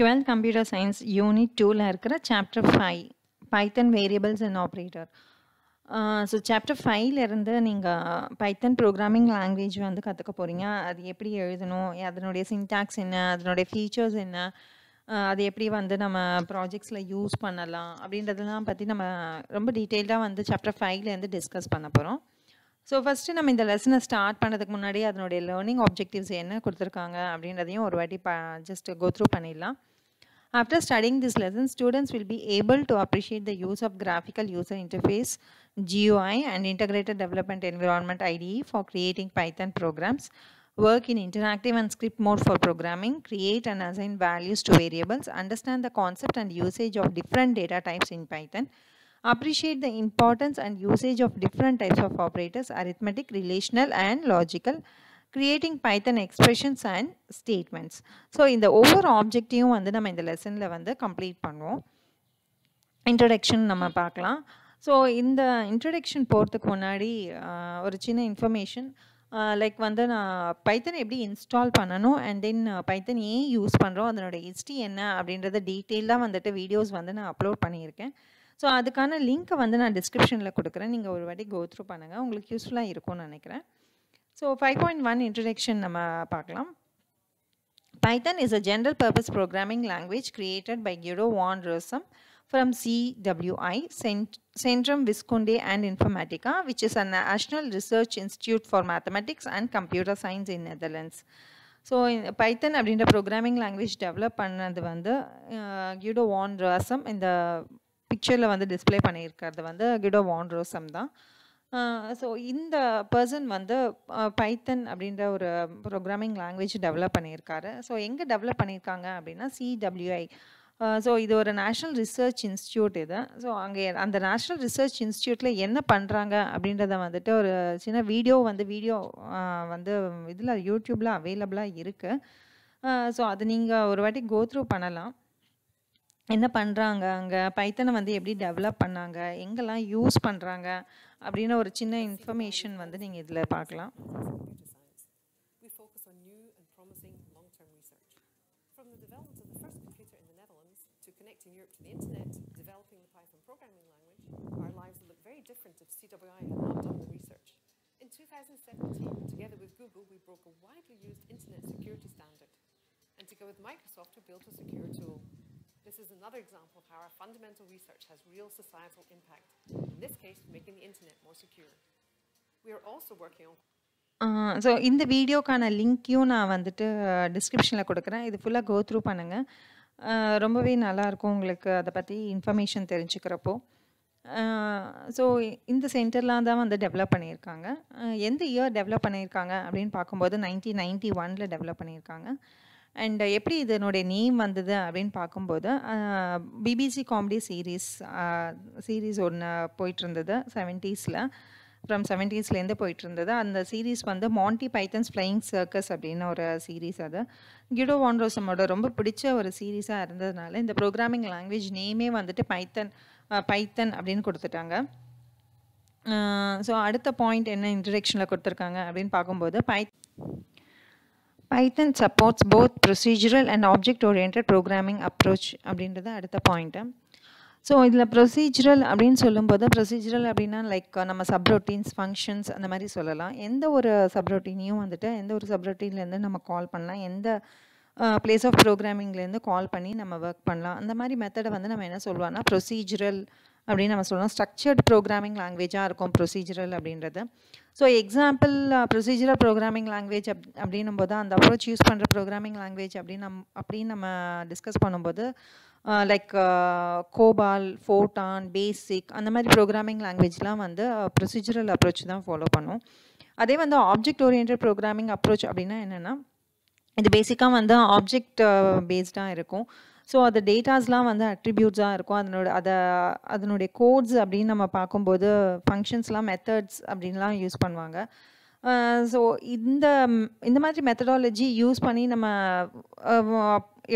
12th Computer Science Unit 2ல இருக்கிற Chapter 5 Python Variables and Operator. So Chapter 5ல இருந்து நீங்க Python Programming Language வந்து கத்துக்க போறீங்க. அது எப்படி எழுதணும், அதனுடைய syntax என்ன, அதனுடைய features என்ன, அது எப்படி வந்து நம்ம ப்ராஜெக்ட்ஸ்ல யூஸ் பண்ணலாம் அப்படின்றதெல்லாம் பத்தி நம்ம ரொம்ப டீடைலா வந்து Chapter 5ல இருந்து டிஸ்கஸ் பண்ண போறோம். So first நம்ம இந்த லெசனை ஸ்டார்ட் பண்ணதுக்கு முன்னாடி அதனுடைய லேர்னிங் ஆப்ஜெக்டிவ்ஸ் என்ன கொடுத்திருக்காங்க அப்படின்றதையும் ஒரு வாட்டி just go through பண்ணிடலாம். After studying this lesson, students will be able to appreciate the use of graphical user interface GUI and integrated development environment IDE for creating Python programs, work in interactive and script mode for programming, create and assign values to variables, understand the concept and usage of different data types in Python, appreciate the importance and usage of different types of operators, arithmetic, relational and logical, creating Python expressions and statements. So in the overall objective vandu nama in the lesson la vandu complete pannuvom. Introduction nama paakalam. So in the introduction porthukku munadi oru chinna information like vandu na Python eppadi install pananum and then Python a use pandrom adanoda history enna abindradha detail la vandu videos vandu na upload pannirken. So adukana link vandu na description la kudukuren, neenga oru vadi go through panunga, ungalku useful ah irukum nenikiren. So 5.1 introduction nama paakalam. Python is a general purpose programming language created by Guido van Rossum from CWI, Centrum Wiskunde and Informatica, which is a national research institute for mathematics and computer science in Netherlands. So Python abindra programming language develop pannadhu vandu Guido van Rossum in the picture la vandu display pannirukkiradhu vandu Guido van Rossum da. So இந்த person வந்து Python அப்படின்ற ஒரு programming language develop பண்ணியிருக்காரு. So எங்கே develop பண்ணியிருக்காங்க அப்படின்னா CWI. So இது ஒரு நேஷ்னல் ரிசர்ச் இன்ஸ்டியூட் இது. ஸோ அங்கே அந்த நேஷ்னல் ரிசர்ச் இன்ஸ்டியூட்டில் என்ன பண்ணுறாங்க அப்படின்றத வந்துட்டு ஒரு சின்ன வீடியோ வந்து இதில் யூடியூப்பில் அவைலபிளாக இருக்குது. ஸோ அது நீங்கள் ஒரு வாட்டி கோ த்ரூ பண்ணலாம். என்ன பண்ணுறாங்க, அங்கே பைத்தனை வந்து எப்படி டெவலப் பண்ணாங்க, எங்கெல்லாம் யூஸ் பண்ணுறாங்க அப்படின ஒரு சின்ன இன்ஃபர்மேஷன் வந்து நீங்க இதல பார்க்கலாம். We focus on new and promising long-term research. From the development of the first computer in the Netherlands to connecting Europe to the internet, developing the Python programming language, our lives would look very different if CWI had not done the research. In 2017, together with Google, we broke a widely used internet security standard and together with Microsoft we built a secure tool. This is another example of how our fundamental research has real societal impact. In this case, making the internet more secure. We are also working on so in the video kana link you na vandu description la kudukuren. Idu fulla go through panunga, rombave nalla irukum ungalku adha patti information therinjikkrappo. So in the center la da vandu develop panirukanga. Endha year develop panirukanga appdin paakumbodhu 1991 la develop panirukanga. And எப்படி இதனுடைய name வந்தது அப்படின்னு பார்க்கும்போது BBC comedy series ஒன்று போயிட்டுருந்தது 70ஸில். From 70ஸ்லேருந்து போயிட்டுருந்தது. அந்த series வந்து Mandi பைத்தன்ஸ் Flying circus அப்படின்னு ஒரு சீரீஸ். அது கிடோ வான் ரோசமோட ரொம்ப பிடிச்ச ஒரு சீரீஸாக இருந்ததுனால இந்த ப்ரோக்ராமிங் லாங்குவேஜ் நேமே வந்துட்டு பைத்தன் அப்படின்னு கொடுத்துட்டாங்க. ஸோ அடுத்த பாயிண்ட் என்ன இன்ட்ரடக்ஷனில் கொடுத்துருக்காங்க அப்படின்னு பார்க்கும்போது Python supports both procedural and object-oriented programming approach அப்படின்றது அடுத்த பாயிண்ட்டு. ஸோ இதில் ப்ரொசீஜரல் அப்படின்னு சொல்லும்போது ப்ரொசீஜரல் அப்படின்னா லைக் நம்ம சப்ரொட்டீன்ஸ் ஃபங்க்ஷன்ஸ் அந்த மாதிரி சொல்லலாம். எந்த ஒரு சப்ரொட்டீனையும் வந்துட்டு எந்த ஒரு சப்ரொட்டீன்லேருந்து நம்ம கால் பண்ணலாம், எந்த பிளேஸ் ஆஃப் ப்ரோக்ராமிங்லேருந்து கால் பண்ணி நம்ம ஒர்க் பண்ணலாம். அந்த மாதிரி மெத்தடை வந்து நம்ம என்ன சொல்லுவோம்னா ப்ரொசீஜரல் அப்படின்னு நம்ம சொல்லலாம். ஸ்ட்ரக்சர்ட் ப்ரோக்ராமிங் லாங்குவேஜாக இருக்கும் ப்ரொசீஜரல் அப்படின்றது. So example procedural programming language அப்படின்னும் போது அந்த அப்ரோச் யூஸ் பண்ணுற ப்ரோக்ராமிங் லாங்குவேஜ் அப்படின்னு நம்ம டிஸ்கஸ் பண்ணும்போது லைக் கோபால், ஃபோட்டான், பேசிக் அந்த மாதிரி ப்ரோக்ராமிங் லாங்குவேஜ்லாம் வந்து ப்ரொசீஜரல் அப்ரோச் தான் ஃபாலோ பண்ணும். அதே வந்து ஆப்ஜெக்ட் ஓரியன்ட் ப்ரோக்ராமிங் அப்ரோச் அப்படின்னா என்னென்னா இது பேசிக்காக வந்து ஆப்ஜெக்ட் பேஸ்டாக இருக்கும். ஸோ அது டேட்டாஸ்லாம் வந்து அட்ரிபியூட்ஸாக இருக்கும். அதனுடைய கோட்ஸ் அப்படின்னு நம்ம பார்க்கும்போது ஃபங்க்ஷன்ஸ்லாம் மெத்தட்ஸ் அப்படின்லாம் யூஸ் பண்ணுவாங்க. ஸோ இந்த மாதிரி மெத்தடாலஜி யூஸ் பண்ணி நம்ம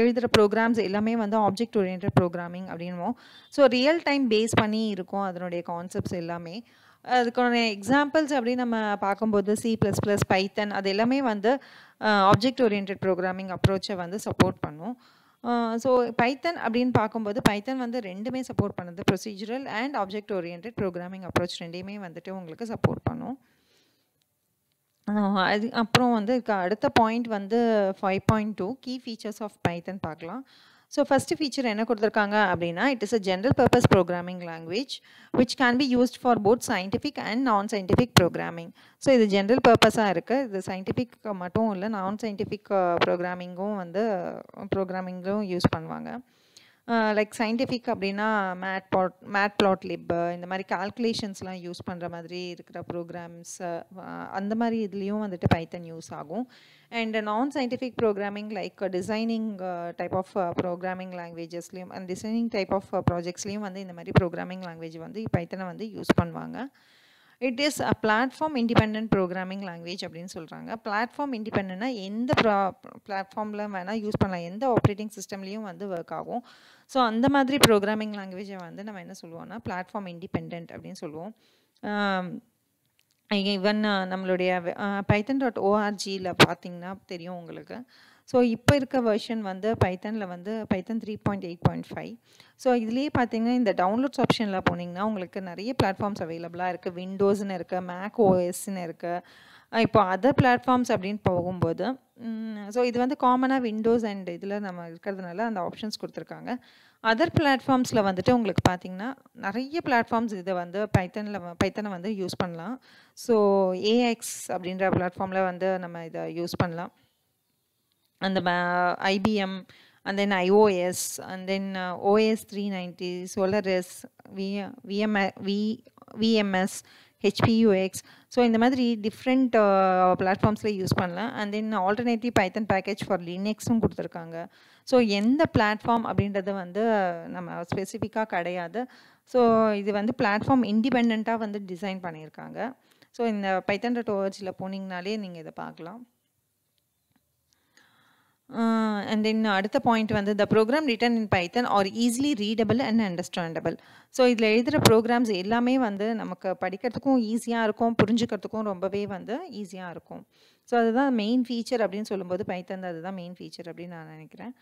எழுதுகிற ப்ரோக்ராம்ஸ் எல்லாமே வந்து ஆப்ஜெக்ட் ஓரியன்ட் ப்ரோக்ராமிங் அப்படின்வோம். ஸோ ரியல் டைம் பேஸ் பண்ணி இருக்கும் அதனுடைய கான்செப்ட்ஸ் எல்லாமே. அதுக்கான எக்ஸாம்பிள்ஸ் அப்படின்னு நம்ம பார்க்கும்போது C++, பைத்தன் அது எல்லாமே வந்து ஆப்ஜெக்ட் ஓரியன்ட் ப்ரோக்ராமிங் அப்ரோச்சை வந்து சப்போர்ட் பண்ணும். So Python abdin paakumbodhu Python vandu rendume support pannudhu procedural and object oriented programming approach rendume vandu ungalku support pannum. அப்புறம் வந்து அடுத்த பாயிண்ட் வந்து 5.2 கீ ஃபீச்சர்ஸ் ஆஃப் பைத்தன் பார்க்கலாம். ஸோ ஃபர்ஸ்ட் ஃபீச்சர் என்ன கொடுத்துருக்காங்க அப்படின்னா, it is a general purpose programming language which can be used for both scientific and non scientific programming. So இது general பர்பஸாக இருக்குது, இது சயின்டிஃபிக் மட்டும் இல்லை, நான் சயின்டிஃபிக் ப்ரோக்ராமிங்கும் வந்து ப்ரோக்ராமிங்கும் யூஸ் பண்ணுவாங்க. லைக் சயின்டிஃபிக் அப்படின்னா மேட் பிளாட்லிப் இந்த மாதிரி கால்குலேஷன்ஸ்லாம் யூஸ் பண்ணுற மாதிரி இருக்கிற ப்ரோக்ராம்ஸ், அந்த மாதிரி இதுலேயும் வந்துட்டு பைத்தன் யூஸ் ஆகும். And non scientific programming like designing type of programming லாங்குவேஜஸ்லேயும் அண்ட் டிசைனிங் டைப் ஆஃப் ப்ராஜெக்ட்ஸ்லேயும் வந்து இந்த மாதிரி ப்ரோக்ராமிங் லாங்குவேஜ் வந்து பைத்தனை வந்து யூஸ் பண்ணுவாங்க. It is a platform independent programming language அப்படின்னு சொல்கிறாங்க. பிளாட்ஃபார்ம் இண்டிபெண்ட்னா எந்த பிளாட்ஃபார்மில் வேணால் யூஸ் பண்ணலாம், எந்த ஆப்ரேட்டிங் சிஸ்டம்லேயும் வந்து ஒர்க் ஆகும். ஸோ அந்த மாதிரி ப்ரோக்ராமிங் லாங்குவேஜை வந்து நம்ம என்ன சொல்லுவோம்னா பிளாட்ஃபார்ம் இண்டிபெண்ட் அப்படின்னு சொல்லுவோம். ஈவன் நம்மளுடைய python.org-ல பார்த்தீங்கன்னா தெரியும் உங்களுக்கு. ஸோ இப்போ இருக்க வெர்ஷன் வந்து பைத்தனில் வந்து பைத்தன் 3.8.5. ஸோ இதுலேயே பார்த்தீங்கன்னா இந்த டவுன்லோட்ஸ் ஆப்ஷனில் போனீங்கன்னா உங்களுக்கு நிறைய பிளாட்ஃபார்ம்ஸ் அவைலபிளாக இருக்குது. விண்டோஸ்னு இருக்குது, மேக் ஓஎஸ்ன்னு இருக்குது, இப்போ அதர் பிளாட்ஃபார்ம்ஸ் அப்படின்னு போகும்போது ஸோ இது வந்து காமனாக விண்டோஸ் அண்ட் இதில் நம்ம இருக்கிறதுனால அந்த ஆப்ஷன்ஸ் கொடுத்துருக்காங்க. அதர் பிளாட்ஃபார்ம்ஸில் வந்துட்டு உங்களுக்கு பார்த்தீங்கன்னா நிறைய பிளாட்ஃபார்ம்ஸ் இதை வந்து பைத்தனை வந்து யூஸ் பண்ணலாம். ஸோ ஏஎக்ஸ் அப்படின்ற பிளாட்ஃபார்மில் வந்து நம்ம இதை யூஸ் பண்ணலாம், அந்த IBM and then iOS and then OS 390, Solaris, VMS, HPUX. So in the matter different platforms la use pannalam, and then alternative Python package for Linux um kuduthirukanga. So endha platform abindradha vandu nama specific ah kadiyadhu. So idu vandu platform independent ah vandu design pannirukanga. So in python.org la poningnale neenga idha paakalam. And then அடுத்த point வந்து the program written in Python are easily readable and understandable. So இதில் எழுதுகிற programs எல்லாமே வந்து நமக்கு படிக்கிறதுக்கும் ஈஸியாக இருக்கும், புரிஞ்சுக்கிறதுக்கும் ரொம்பவே வந்து ஈஸியாக இருக்கும். ஸோ அதுதான் மெயின் ஃபீச்சர் அப்படின்னு சொல்லும்போது பைத்தன் அதுதான் மெயின் ஃபீச்சர் அப்படின்னு நான் நினைக்கிறேன்.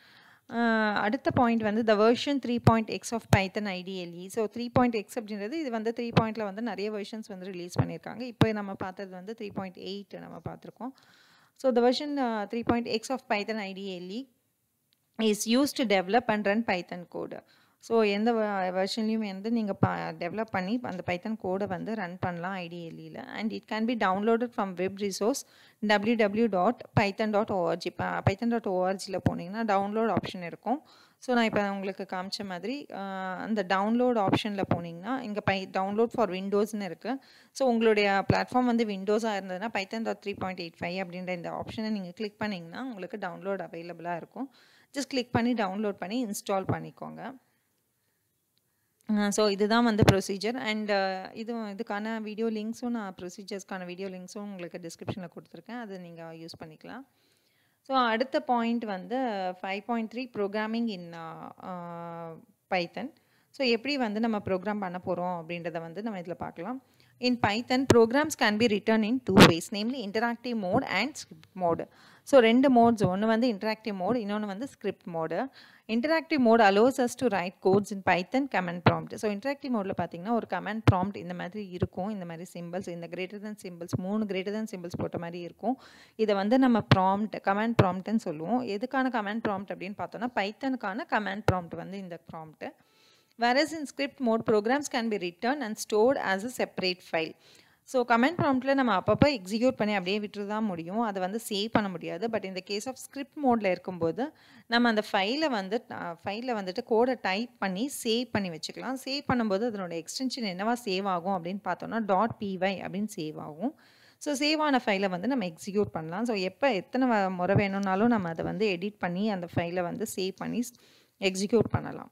அடுத்த பாயிண்ட் வந்து the version 3.x of Python IDLE. So 3.x அப்படின்றது இது வந்து 3.0ல் வந்து நிறைய வெர்ஷன்ஸ் வந்து ரிலீஸ் பண்ணியிருக்காங்க. இப்போ நம்ம பார்த்தது வந்து 3.8 நம்ம பார்த்துருக்கோம். So the version 3.x of Python IDLE is used to develop and run Python code. So in the version you develop and the Python code run IDLE, and it can be downloaded from web resource www.python.org. python.org la ponina download option irukum. So na ipa ungalku kaamcha madri and the download option la ponina inga download for windows nu irukku. So ungaludaiya platform vandu windows ah irundadna python.3.85 abindra indha option ah neenga click pannina ungalku download available ah irukum. Just click panni download panni install pannikonga. So இதுதான் வந்து procedure. And இதுக்கான video லிங்க்ஸும் நான் ப்ரொசீஜர்ஸ்க்கான video லிங்க்ஸும் உங்களுக்கு டிஸ்கிரிப்ஷனில் கொடுத்துருக்கேன், அதை நீங்கள் யூஸ் பண்ணிக்கலாம். ஸோ அடுத்த பாயிண்ட் வந்து 5.3 ப்ரோக்ராமிங் இன் பைத்தன். ஸோ எப்படி வந்து நம்ம ப்ரோக்ராம் பண்ண போகிறோம் அப்படின்றத வந்து நம்ம இதில் பார்க்கலாம். In Python, programs can be written in two ways, namely interactive mode and script mode. So, two modes, one is interactive mode, another one is script mode. Interactive mode allows us to write codes in Python command prompt. So, interactive mode, or command prompt in the matter, in the matter symbols, in the greater than symbols, moon greater than symbols, this is prompt, command prompt. This is the command prompt, Python command prompt in the prompt. Whereas in script mode, programs can be written and stored as a separate file. So command prompt la nama appa execute panni abadiye vitrudha mudiyum, adu vandu save panna mudiyadhu. But in the case of script mode la irukumbodhu nama and file la vandu code type panni save panni vechikalam. Save pannumbodhu adunoda extension enna va save agum abdin paathona .py abdin save agum. So save ஆன ஃபைலை வந்து நம்ம execute பண்ணலாம். So எப்போ எத்தனை முறை வேணும்னாலும் நம்ம அதை வந்து எடிட் பண்ணி அந்த ஃபைலை வந்து சேவ் பண்ணி எக்ஸிக்யூட் பண்ணலாம்.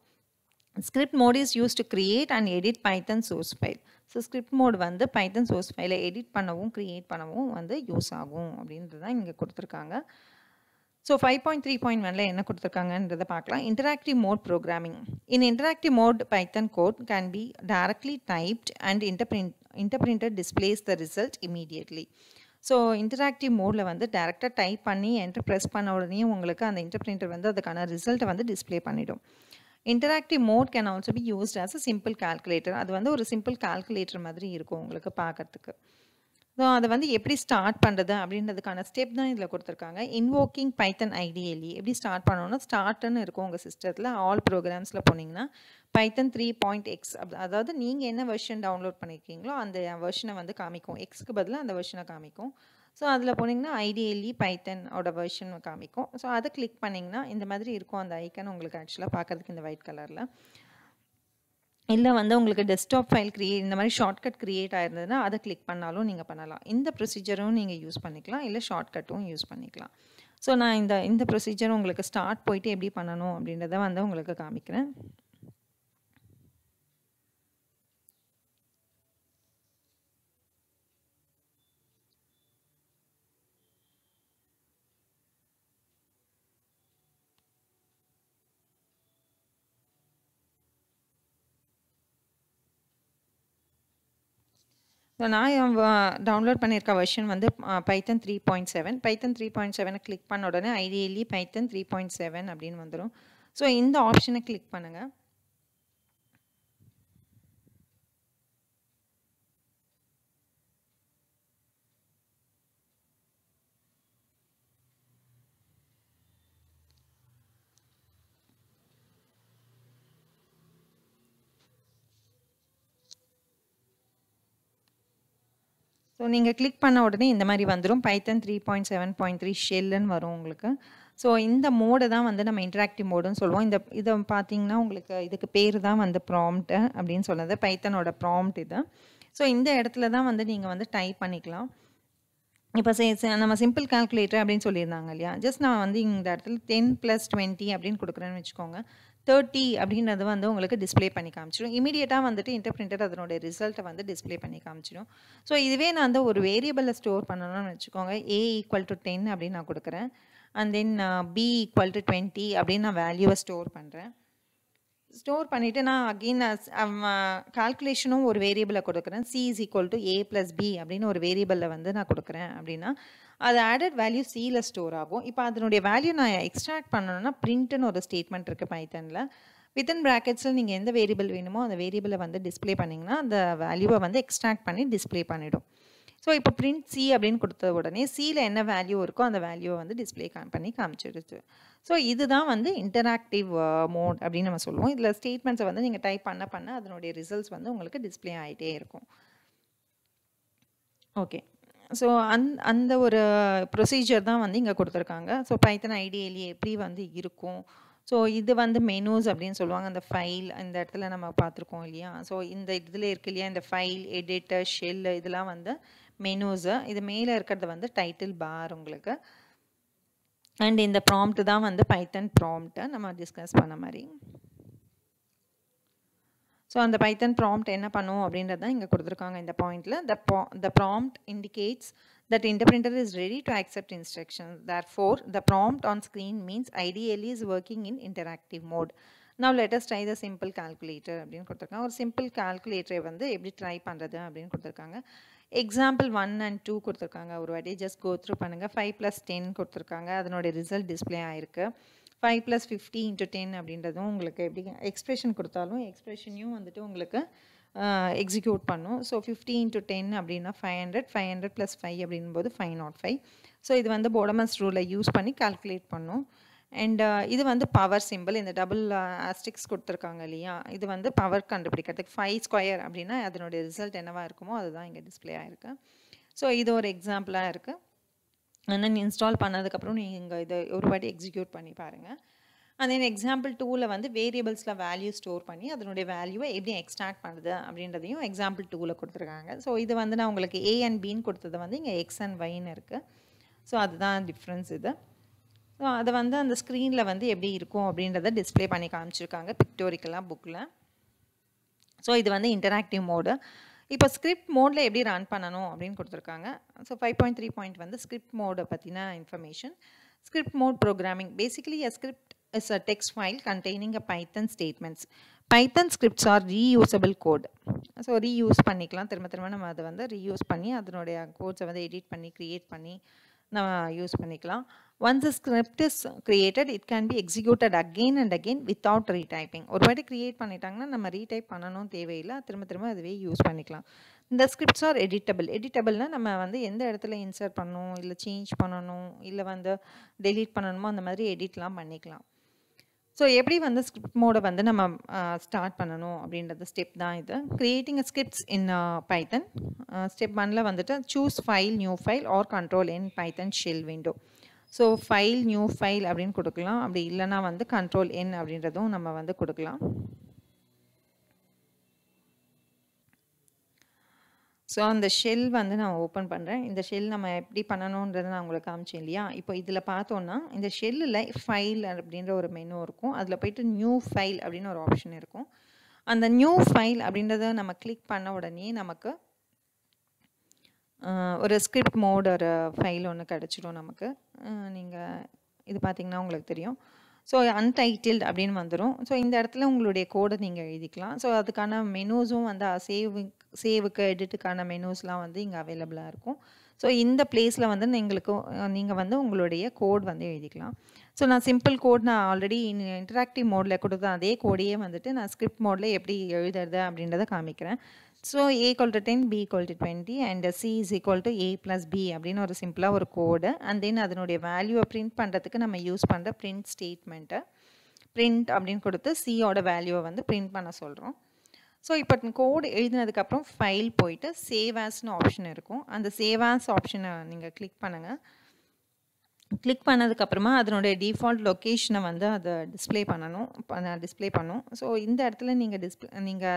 Script mode is used to create and edit Python source file. So script mode வந்து Python source file edit பண்ணவும் create பண்ணவும் வந்து யூஸ் ஆகும் அப்படின்றத இங்கே கொடுத்துருக்காங்க. So 5.3.1ல என்ன கொடுத்துருக்காங்கன்றதை பார்க்கலாம். Interactive mode programming. In interactive mode, Python code can be directly typed and interpreted displays the result immediately. So interactive mode la vandu directly type panni enter press panna odane ungalku and interpreter vandu adukana result vandu display pannidum. Interactive mode can also be used as a simple calculator. Adu vandu or simple calculator madri irukum ungalku paakradhukku. So adu vandu eppadi start pandradhu abindradhukana step dhaan idla koduthirukanga. Invoking Python IDLE eppadi start panona start nu irukum unga system la all programs la poningna Python 3.x அதாவது நீங்கள் என்ன version download பண்ணியிருக்கீங்களோ அந்த வெர்ஷனை வந்து காமிக்கும் எக்ஸ்க்கு பதிலாக அந்த வெர்ஷனை காமிக்கும் so அதில் போனீங்கன்னா ஐடிஎல்இ பைத்தனோட வெர்ஷன் காமிக்கும் ஸோ அதை கிளிக் பண்ணிங்கன்னா இந்த மாதிரி இருக்கும் அந்த ஐக்கன் உங்களுக்கு ஆக்சுவலாக பார்க்குறதுக்கு இந்த ஒயிட் கலரில் இல்லை வந்து உங்களுக்கு டெஸ்க்டாப் ஃபைல் கிரியேட் இந்த மாதிரி ஷார்ட்கட் கிரியேட் ஆயிருந்ததுன்னா அதை கிளிக் பண்ணாலும் நீங்கள் பண்ணலாம் இந்த ப்ரொசீஜரும் நீங்கள் யூஸ் பண்ணிக்கலாம் இல்லை ஷார்ட்கட்டும் யூஸ் பண்ணிக்கலாம் ஸோ நான் இந்த ப்ரொசீஜர் உங்களுக்கு ஸ்டார்ட் போயிட்டு எப்படி பண்ணணும் அப்படின்றத வந்து உங்களுக்கு காமிக்கிறேன் So நான் டவுன்லோட் பண்ணியிருக்க வெர்ஷன் வந்து பைத்தன் 3.7 பைத்தன் 3.7 கிளிக் பண்ண உடனே ஐடிஎல்இ பைத்தன் 3.7 அப்படின்னு வந்துடும் ஸோ இந்த ஆப்ஷனை கிளிக் பண்ணுங்கள் ஸோ நீங்கள் கிளிக் பண்ண உடனே இந்த மாதிரி வந்துடும் பைத்தன் 3.7.3 ஷெல்லுன்னு வரும் உங்களுக்கு ஸோ இந்த மோடை தான் வந்து நம்ம இன்டராக்டிவ் மோடுன்னு சொல்லுவோம் இந்த இதை பார்த்தீங்கன்னா உங்களுக்கு இதுக்கு பேர் தான் வந்து ப்ராம்ப்ட் அப்படின்னு சொன்னது பைத்தனோட ப்ராம்ப்ட் இது ஸோ இந்த இடத்துல தான் வந்து நீங்கள் வந்து டைப் பண்ணிக்கலாம் இப்போ நம்ம சிம்பிள் கால்குலேட்டர் அப்படின்னு சொல்லியிருந்தாங்க இல்லையா ஜஸ்ட் நான் வந்து இந்த இடத்துல 10 + 20 அப்படின்னு கொடுக்குறேன்னு வச்சுக்கோங்க 30 அப்படின்றது வந்து உங்களுக்கு டிஸ்பிளே பண்ணி காமிச்சிடும் இமீடியட்டாக வந்துட்டு இன்டர்பிரிண்டர் அதனுடைய ரிசல்ட்டை வந்து டிஸ்பிளே பண்ணி காமிச்சிடும் ஸோ இதுவே நான் வந்து ஒரு வேரியபிளில் ஸ்டோர் பண்ணணும்னு வச்சுக்கோங்க A = 10 அப்படின்னு நான் கொடுக்குறேன் அண்ட் தென் B = 20 அப்படின்னு நான் வேல்யூவை ஸ்டோர் பண்ணுறேன் ஸ்டோர் பண்ணிவிட்டு நான் அகெயின் கால்குலேஷனும் ஒரு வேரியபிளை கொடுக்குறேன் C = A + B அப்படின்னு ஒரு வேரியபிளில் வந்து நான் கொடுக்குறேன் அப்படின்னா அது ஆடட் வேல்யூ Cயில் ஸ்டோர் ஆகும் இப்போ அதனுடைய வேல்யூ நான் எக்ஸ்ட்ராக்ட் பண்ணணும்னா பிரிண்ட்னு ஒரு ஸ்டேட்மெண்ட் இருக்குது பைத்தனில் வித்தின் ப்ராக்கெட்ஸில் நீங்கள் எந்த வேரியபிள் வேணுமோ அந்த வேரியபிளை வந்து டிஸ்பிளே பண்ணிங்கன்னா அந்த வேல்யூவை வந்து எக்ஸ்ட்ராக்ட் பண்ணி டிஸ்பிளே பண்ணிவிடும் ஸோ இப்போ பிரிண்ட் C அப்படின்னு கொடுத்த உடனே Cயில் என்ன வேல்யூ இருக்கோ அந்த வேல்யூவை வந்து டிஸ்பிளே பண்ணி காமிச்சிடுச்சு ஸோ இதுதான் வந்து இன்டராக்டிவ் மோட் அப்படின்னு நம்ம சொல்லுவோம் இதில் ஸ்டேட்மெண்ட்ஸை வந்து நீங்கள் டைப் பண்ண பண்ண அதனுடைய ரிசல்ட்ஸ் வந்து உங்களுக்கு டிஸ்பிளே ஆகிட்டே இருக்கும் ஓகே ஸோ அந்த ஒரு ப்ரொசீஜர் தான் வந்து இங்கே கொடுத்துருக்காங்க ஸோ பைத்தன் ஐடிஎல்இ எப்படி வந்து இருக்கும் ஸோ இது வந்து மெனூஸ் அப்படின்னு சொல்லுவாங்க அந்த ஃபைல் இந்த இடத்துல நம்ம பார்த்துருக்கோம் இல்லையா ஸோ இந்த இதில் இருக்கு இல்லையா இந்த ஃபைல் எடிட்டர் ஷெல் இதெல்லாம் வந்து மெனூஸு இது மேலே இருக்கிறது வந்து டைட்டில் பார் உங்களுக்கு அண்ட் இந்த ப்ராம்ப்ட் தான் வந்து பைத்தன் ப்ராம்ப்ட்டை நம்ம டிஸ்கஸ் பண்ண மாதிரி ஸோ அந்த பைத்தன் ப்ராம்ப்ட் என்ன பண்ணும் அப்படின்றது தான் இங்கே கொடுத்துருக்காங்க இந்த பாயிண்டில் the prompt indicates that interpreter is ready to accept instructions therefore the prompt on screen means IDLE is working in interactive mode now let us try the simple calculator அப்படின்னு கொடுத்துருக்காங்க ஒரு சிம்பிள் கால்குலேட்டரை வந்து எப்படி ட்ரை பண்ணுறது அப்படின்னு கொடுத்துருக்காங்க example 1 and 2 கொடுத்துருக்காங்க ஒரு வாட்டி ஜஸ்ட் கோ த்ரூ பண்ணுங்கள் 5 + 10 கொடுத்துருக்காங்க அதனுடைய ரிசல்ட் டிஸ்பிளே ஆயிருக்கு 5 + 50 × 10 அப்படின்றதும் உங்களுக்கு எப்படி எக்ஸ்பிரஷன் கொடுத்தாலும் எக்ஸ்பிரஷனையும் வந்துட்டு உங்களுக்கு எக்ஸிக்யூட் பண்ணும் ஸோ 50 × 10 அப்படின்னா 500 500 + 5 அப்படின்போது 505 ஸோ இது வந்து போடமஸ் ரூலை யூஸ் பண்ணி கால்குலேட் பண்ணும் அண்ட் இது வந்து பவர் சிம்பிள் இந்த டபுள் ஆஸ்டிக்ஸ் கொடுத்துருக்காங்க இல்லையா இது வந்து பவர் கண்டுபிடிக்கிறதுக்கு 5 ஸ்கொயர் அப்படின்னா அதனுடைய ரிசல்ட் என்னவாக இருக்குமோ அதுதான் இங்கே டிஸ்பிளே ஆகிருக்கு ஸோ இது ஒரு எக்ஸாம்பிளாக இருக்குது ஆனால் இன்ஸ்டால் பண்ணதுக்கப்புறம் நீங்கள் இதை ஒரு வாட்டி எக்ஸிக்யூட் பண்ணி பாருங்கள் அண்ட் தென் எக்ஸாம்பிள் 2ல் வந்து வேரியபிள்ஸில் வேல்யூ ஸ்டோர் பண்ணி அதனுடைய வேல்யூவை எப்படி எக்ஸ்ட்ராக்ட் பண்ணுறது அப்படின்றதையும் எக்ஸாம்பிள் 2ல் கொடுத்துருக்காங்க ஸோ இது வந்து நான் உங்களுக்கு A and Bன்னு கொடுத்தது வந்து இங்கே X and Yன்னு இருக்குது ஸோ அதுதான் டிஃப்ரென்ஸ் இது ஸோ அதை வந்து அந்த ஸ்க்ரீனில் வந்து எப்படி இருக்கும் அப்படின்றத டிஸ்பிளே பண்ணி காமிச்சிருக்காங்க பிக்டோரிக்கலாக புக்கில் ஸோ இது வந்து இன்டராக்டிவ் மோடு இப்போ ஸ்கிரிப்ட் மோடில் எப்படி ரன் பண்ணணும் அப்படின்னு கொடுத்துருக்காங்க ஸோ 5.3 வந்து ஸ்கிரிப்ட் மோடை பற்றின information script mode programming basically a script is a text file containing a Python statements Python scripts are reusable code. So reuse பண்ணிக்கலாம் திரும்ப திரும்ப நம்ம அதை வந்து reuse பண்ணி அதனுடைய கோட்ஸ் வந்து edit பண்ணி create பண்ணி நம்ம யூஸ் பண்ணிக்கலாம். Once a script is created, it can be executed again and again without retyping. ஒரு வாட்டி create பண்ணிட்டாங்கன்னா நம்ம retype பண்ணனும் தேவையில்லை, திரும்ப திரும்ப அதுவே யூஸ் பண்ணிக்கலாம். The scripts are editable. Editableனா நம்ம வந்து எந்த இடத்துல இன்சர்ட் பண்ணனும் இல்ல சேஞ்ச் பண்ணனும் இல்ல வந்து delete பண்ணனுமோ அந்த மாதிரி editலாம் பண்ணிக்கலாம். So எப்படி வந்து script mode வந்து நம்ம ஸ்டார்ட் பண்ணனும் அப்படிங்கறது ஸ்டெப் தான் இது. Creating a scripts in Python. Step 1ல வந்துட்டு choose file new file or control n Python shell window. So file new file அப்படினு கொடுக்கலாம். அப்படி இல்லனா வந்து control n அப்படிங்கறதும் நம்ம வந்து கொடுக்கலாம். So அந்த shell வந்து நான் ஓபன் பண்றேன். இந்த shell நம்ம எப்படி பண்ணனும்ன்றதை நான் உங்களுக்கு காமிச்சேன் இல்லையா? இப்போ இதுல பார்த்தோம்னா இந்த shellல file அப்படிங்கற ஒரு மெனு இருக்கும். அதுல போய்ட்டு new file அப்படின ஒரு ஆப்ஷன் இருக்கும். அந்த new file அப்படிங்கறதை நம்ம கிளிக் பண்ண உடனே நமக்கு ஒரு ஸ்கிரிப்ட் மோட் ஒரு ஃபைல் ஒன்னு கிடைச்சிடும் நமக்கு. நீங்க இது பாத்தீங்கன்னா உங்களுக்கு தெரியும். So untitled அப்படினு வந்துரும். So இந்த இடத்துல உங்களுடைய கோட் நீங்க எழுதிக்கலாம். So அதுக்கான மெனுஸும் வந்து சேவுக்கு எடிட்டுக்கான மெனுஸ்லாம் வந்து இங்க அவேலபிளா இருக்கும். So இந்த பிளேஸ்ல வந்து நீங்க வந்து உங்களுடைய கோட் வந்து எழுதிக்கலாம். So நான் சிம்பிள் கோட் நான் ஆல்ரெடி இன்டராக்டிவ் மோட்ல கொடுத்தேன். அதே கோடியே வந்துட்டு நான் ஸ்கிரிப்ட் மோட்ல எப்படி எழுதுறது அப்படிங்கறத காமிக்கிறேன். So a equal to 10, b equal to 20 and c is equal to a plus b அப்படின ஒரு சிம்பிளா ஒரு கோட் and then அதனுடைய வேல்யூவை பிரிண்ட் பண்றதுக்கு நம்ம யூஸ் பண்ற பிரிண்ட் ஸ்டேட்மென்ட் பிரிண்ட் அப்படினு கொடுத்து c ஓட வேல்யூவை வந்து பிரிண்ட் பண்ண சொல்றோம். So இப்போ கோட் எழுதினதுக்கு அப்புறம் ஃபைல் போயிடு சேவ் ஆஸ்னு ஆப்ஷன் இருக்கும். அந்த சேவ் ஆஸ் ஆப்ஷனை நீங்க கிளிக் பண்ணுங்க. கிளிக் பண்ணதுக்கு அப்புறமா அதனுடைய டிஃபால்ட் லொகேஷனை வந்து அது டிஸ்ப்ளே பண்ணும். சோ இந்த இடத்துல நீங்க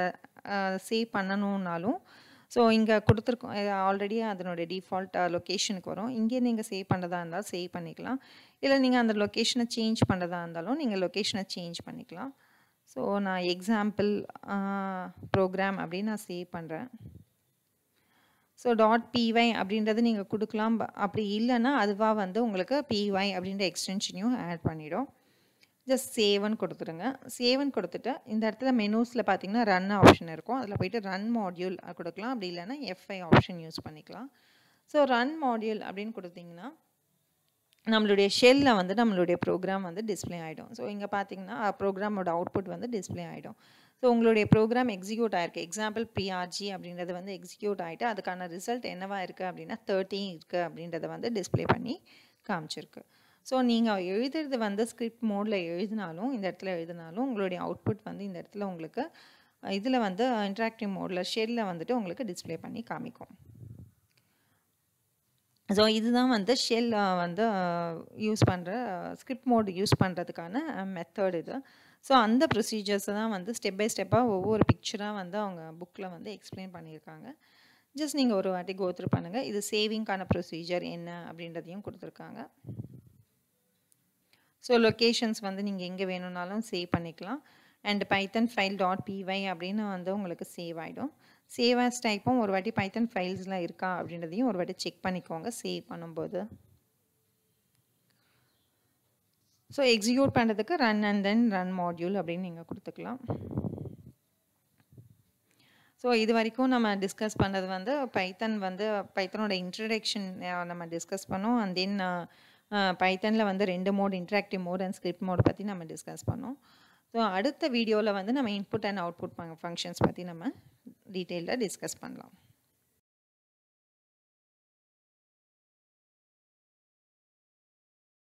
சேவ் பண்ணனும்னாலும் சோ இங்க கொடுத்திருக்கோம் ஆல்ரெடி அதனுடைய டிஃபால்ட் லொகேஷனுக்கு வரும். இங்கே நீங்க சேவ் பண்றதா இருந்தா சேவ் பண்ணிக்கலாம். இல்ல நீங்க அந்த லொகேஷனை சேஞ்ச் பண்றதா இருந்தாலும் நீங்க லொகேஷனை சேஞ்ச் பண்ணிக்கலாம். சோ நான் எக்ஸாம்பிள் ப்ரோக்ராம் அப்படி நான் சேவ் பண்றேன். So .py அப்படின்றது நீங்க கொடுக்கலாம். அப்படி இல்லனா அதுவா வந்து உங்களுக்கு py அப்படின்ற எக்ஸ்டென்ஷனையும் ஆட் பண்ணிடும். ஜஸ்ட் சேவ்னு கொடுத்துடுங்க. சேவ்னு கொடுத்துட்டு இந்த இடத்துல மெனுஸ்ல பாத்தீங்கன்னா ரன் ஆப்ஷன் இருக்கும். அதுல போய்ட்டு ரன் மாடியூல் கொடுக்கலாம். அப்படி இல்லனா fi ஆப்ஷன் யூஸ் பண்ணிக்கலாம். சோ ரன் மாடியூல் அப்படினு கொடுத்தீங்கன்னா நம்மளுடைய ஷெல்ல வந்து நம்மளுடைய ப்ரோக்ராம் வந்து டிஸ்ப்ளே ஆயிடும். சோ இங்க பாத்தீங்கன்னா ப்ரோக்ராமோட அவுட்புட் வந்து டிஸ்ப்ளே ஆயிடும். சோ உங்களுடைய ப்ரோக்ராம் எக்ஸிக்யூட் ஆயிருக்கு. எக்ஸாம்பிள் PRG அப்படிங்கிறது வந்து எக்ஸிக்யூட் ஆயிட்டு அதுக்கான ரிசல்ட் என்னவா இருக்கு அப்படினா 30 இருக்கு அப்படிங்கறத வந்து டிஸ்ப்ளே பண்ணி காமிச்சிருக்கு. சோ நீங்க எழுதுறது வந்து ஸ்கிரிப்ட் மோட்ல எழுதினாலும் இந்த இடத்துல எழுதினாலும் உங்களுடைய அவுட்புட் வந்து இந்த இடத்துல உங்களுக்கு இதுல வந்து இன்டராக்டிவ் மோட்ல ஷெல்ல வந்துட்டு உங்களுக்கு டிஸ்ப்ளே பண்ணி காமிக்கும். சோ இதுதான் வந்து ஷெல் வந்து யூஸ் பண்ற ஸ்கிரிப்ட் மோட் யூஸ் பண்றதுக்கான மெத்தட் இது. சோ அந்த ப்ரொசீஜர்ஸ் தான் வந்து ஸ்டெப் பை ஸ்டெப்பா ஒவ்வொரு பிக்சரா வந்து அவங்க புக்ல வந்து எக்ஸ்பிளைன் பண்ணிருக்காங்க. ஜஸ்ட் நீங்க ஒரு வாட்டி கோ த்ரூ பண்ணுங்க. இது சேவிங்கான ப்ரொசீஜர் என்ன அப்படின்றதையும் கொடுத்திருக்காங்க. சோ லொகேஷன்ஸ் வந்து நீங்க எங்க வேணும்னாலும் சேவ் பண்ணிக்கலாம். அண்ட் பைத்தன் ஃபைல் .py அப்படின வந்து உங்களுக்கு சேவ் ஆயிடும். சேவ் ஆஸ் டைப்பும் ஒரு வாட்டி பைத்தன் ஃபைல்ஸ்லாம் இருக்கா அப்படின்றதையும் ஒரு வாட்டி செக் பண்ணிக்கோங்க சேவ் பண்ணும்போது. So execute பண்றதுக்கு run and then run module அப்படினு நீங்க கொடுத்துக்கலாம். சோ இது வரைக்கும் நம்ம டிஸ்கஸ் பண்ணது வந்து பைத்தனோட இன்ட்ரோடக்ஷன் நம்ம டிஸ்கஸ் பண்ணோம். and then பைத்தன்ல வந்து ரெண்டு mode interactive mode and script mode பத்தி நம்ம டிஸ்கஸ் பண்ணோம். சோ அடுத்த வீடியோல வந்து நம்ம இன்புட் and அவுட்புட் ஃபங்க்ஷன்ஸ் பத்தி நம்ம டீடைலா டிஸ்கஸ் பண்ணலாம்.